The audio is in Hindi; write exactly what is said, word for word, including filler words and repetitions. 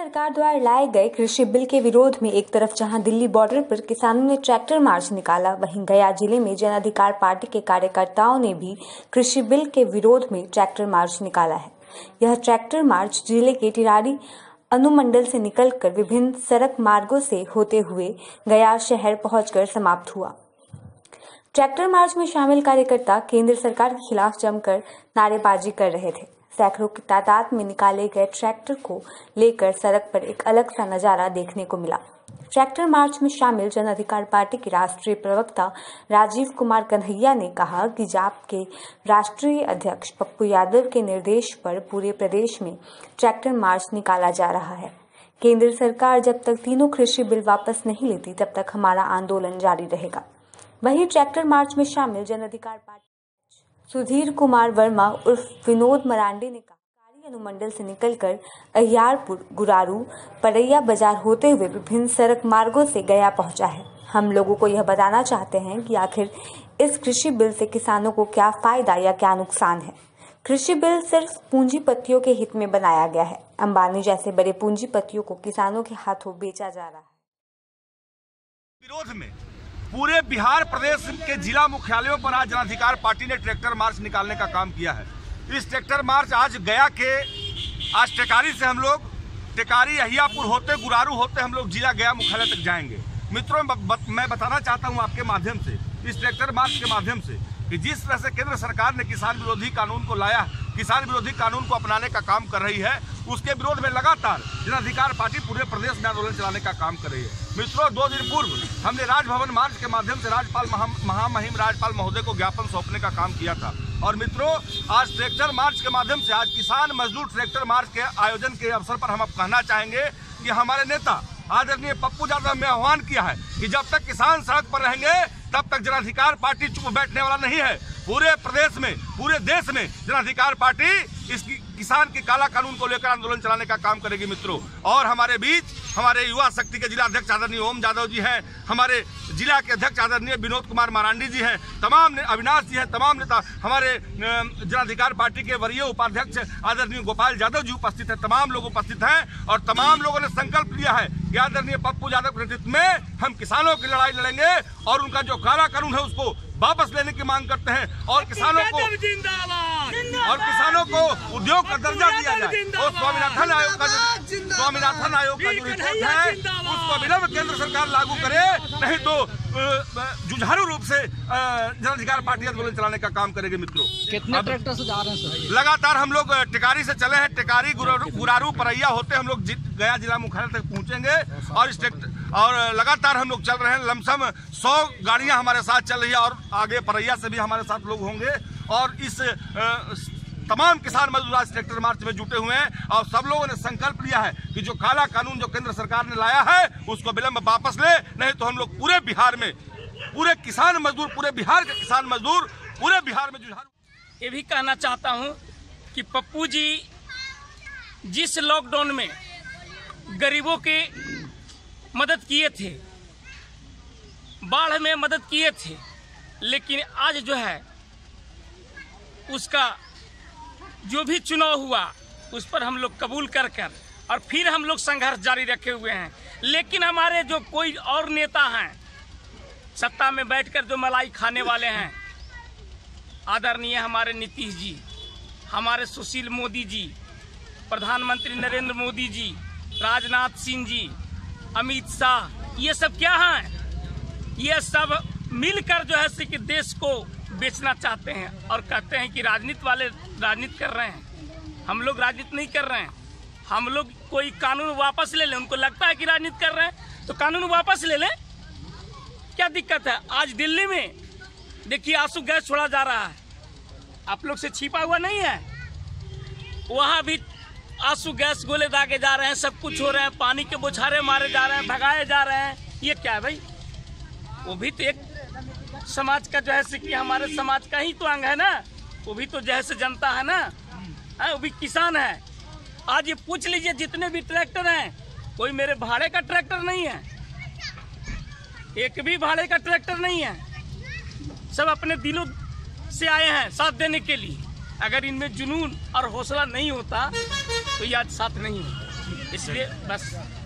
सरकार द्वारा लाए गए कृषि बिल के विरोध में एक तरफ जहां दिल्ली बॉर्डर पर किसानों ने ट्रैक्टर मार्च निकाला, वहीं गया जिले में जन अधिकार पार्टी के कार्यकर्ताओं ने भी कृषि बिल के विरोध में ट्रैक्टर मार्च निकाला है। यह ट्रैक्टर मार्च जिले के टिकारी अनुमंडल से निकलकर विभिन्न सड़क मार्गों से होते हुए गया शहर पहुंचकर समाप्त हुआ। ट्रैक्टर मार्च में शामिल कार्यकर्ता केंद्र सरकार के खिलाफ जमकर नारेबाजी कर रहे थे। सैकड़ों की तादाद में निकाले गए ट्रैक्टर को लेकर सड़क पर एक अलग सा नजारा देखने को मिला। ट्रैक्टर मार्च में शामिल जन अधिकार पार्टी के राष्ट्रीय प्रवक्ता राजीव कुमार कन्हैया ने कहा कि जाप के राष्ट्रीय अध्यक्ष पप्पू यादव के निर्देश पर पूरे प्रदेश में ट्रैक्टर मार्च निकाला जा रहा है। केंद्र सरकार जब तक तीनों कृषि बिल वापस नहीं लेती तब तक हमारा आंदोलन जारी रहेगा। वही ट्रैक्टर मार्च में शामिल जन अधिकार पार्टी सुधीर कुमार वर्मा उर्फ विनोद मरांडी ने कहा टिकारी अनुमंडल से निकलकर अहियापुर, गुरारू, परैया बाजार होते हुए विभिन्न सड़क मार्गों से गया पहुंचा है। हम लोगों को यह बताना चाहते हैं कि आखिर इस कृषि बिल से किसानों को क्या फायदा या क्या नुकसान है। कृषि बिल सिर्फ पूंजीपतियों के हित में बनाया गया है। अंबानी जैसे बड़े पूंजीपतियों को किसानों के हाथों बेचा जा रहा है। विरोध में पूरे बिहार प्रदेश के जिला मुख्यालयों पर आज जन अधिकार पार्टी ने ट्रैक्टर मार्च निकालने का काम किया है। इस ट्रैक्टर मार्च आज गया के आज टिकारी से हम लोग टिकारी अहियापुर होते गुरारू होते हम लोग जिला गया मुख्यालय तक जाएंगे। मित्रों, मैं बताना चाहता हूं आपके माध्यम से, इस ट्रैक्टर मार्च के माध्यम से, कि जिस तरह से केंद्र सरकार ने किसान विरोधी कानून को लाया, किसान विरोधी कानून को अपनाने का काम कर रही है, उसके विरोध में लगातार जन अधिकार पार्टी पूरे प्रदेश में आंदोलन चलाने का काम कर रही है। मित्रों, दो दिन पूर्व हमने राजभवन मार्च के माध्यम से राज्यपाल महामहिम राज्यपाल महोदय को ज्ञापन सौंपने का काम किया था। और मित्रों, आज ट्रैक्टर मार्च के माध्यम से, आज किसान मजदूर ट्रैक्टर मार्च के आयोजन के अवसर पर हम अब कहना चाहेंगे कि हमारे नेता आदरणीय पप्पू यादव ने आह्वान किया है कि जब तक किसान सड़क पर रहेंगे तब तक जन अधिकार पार्टी चुप बैठने वाला नहीं है। पूरे प्रदेश में, पूरे देश में जन अधिकार पार्टी इस किसान के काला कानून को लेकर आंदोलन चलाने का काम करेगी। मित्रों, और हमारे बीच हमारे युवा शक्ति के जिला अध्यक्ष आदरणीय ओम जाधव जी हैं, हमारे जिला के अध्यक्ष आदरणीय विनोद कुमार मरांडी जी हैं, तमाम अविनाश जी हैं, तमाम नेता, हमारे जनाधिकार पार्टी के वरीय उपाध्यक्ष आदरणीय गोपाल यादव जी उपस्थित हैं, तमाम लोग उपस्थित हैं। और तमाम लोगों ने संकल्प लिया है कि आदरणीय पप्पू यादव के नेतृत्व में हम किसानों की लड़ाई लड़ेंगे और उनका जो काला कानून है उसको वापस लेने की मांग करते हैं और किसानों को और किसानों को उद्योग का दर्जा दिया जाए। और स्वामीनाथन आयोग का स्वामीनाथन आयोग का जो रिपोर्ट है उसको विलंब केंद्र सरकार लागू करे, नहीं तो जुझारू रूप से जन अधिकार पार्टी आंदोलन चलाने का काम करेगी। मित्रों, कितने ट्रैक्टर से जा रहे हैं सर? लगातार हम लोग टिकारी से चले हैं, टिकारी गुरारू परैया होते हम लोग गया जिला मुख्यालय तक पहुँचेंगे और इस ट्रैक्टर और लगातार हम लोग चल रहे हैं। लमसम सौ गाड़ियां हमारे साथ चल रही है और आगे परैया से भी हमारे साथ लोग होंगे और इस तमाम किसान मजदूर आज ट्रैक्टर मार्च में जुटे हुए हैं। और सब लोगों ने संकल्प लिया है कि जो काला कानून जो केंद्र सरकार ने लाया है उसको विलंब वापस ले, नहीं तो हम लोग पूरे बिहार में, पूरे किसान मजदूर, पूरे बिहार के किसान मजदूर पूरे बिहार में जुझारू। ये भी कहना चाहता हूँ कि पप्पू जी जिस लॉकडाउन में गरीबों के मदद किए थे, बाढ़ में मदद किए थे, लेकिन आज जो है उसका जो भी चुनाव हुआ उस पर हम लोग कबूल कर कर और फिर हम लोग संघर्ष जारी रखे हुए हैं। लेकिन हमारे जो कोई और नेता हैं सत्ता में बैठकर जो मलाई खाने वाले हैं, आदरणीय हमारे नीतीश जी, हमारे सुशील मोदी जी, प्रधानमंत्री नरेंद्र मोदी जी, राजनाथ सिंह जी, अमित शाह, ये सब क्या हैं? ये सब मिलकर जो है कि देश को बेचना चाहते हैं और कहते हैं कि राजनीति वाले राजनीति कर रहे हैं। हम लोग राजनीति नहीं कर रहे हैं। हम लोग कोई कानून वापस ले लें, उनको लगता है कि राजनीति कर रहे हैं तो कानून वापस ले लें, क्या दिक्कत है? आज दिल्ली में देखिए आंसू गैस छोड़ा जा रहा है, आप लोग से छिपा हुआ नहीं है, वहाँ भी आंसू गैस गोले दागे जा रहे हैं, सब कुछ हो रहा है, पानी के बौछारे मारे जा रहे हैं, भगाए जा रहे हैं। ये क्या है भाई? वो भी तो एक समाज का जो है कि हमारे समाज का ही तो अंग है ना, वो भी तो जैसे जनता है ना, वो भी किसान है। आज ये पूछ लीजिए जितने भी ट्रैक्टर हैं, कोई मेरे भाड़े का ट्रैक्टर नहीं है, एक भी भाड़े का ट्रैक्टर नहीं है, सब अपने दिलों से आए हैं साथ देने के लिए। अगर इनमें जुनून और हौसला नहीं होता तो ये आज साथ नहीं होता। इसलिए बस।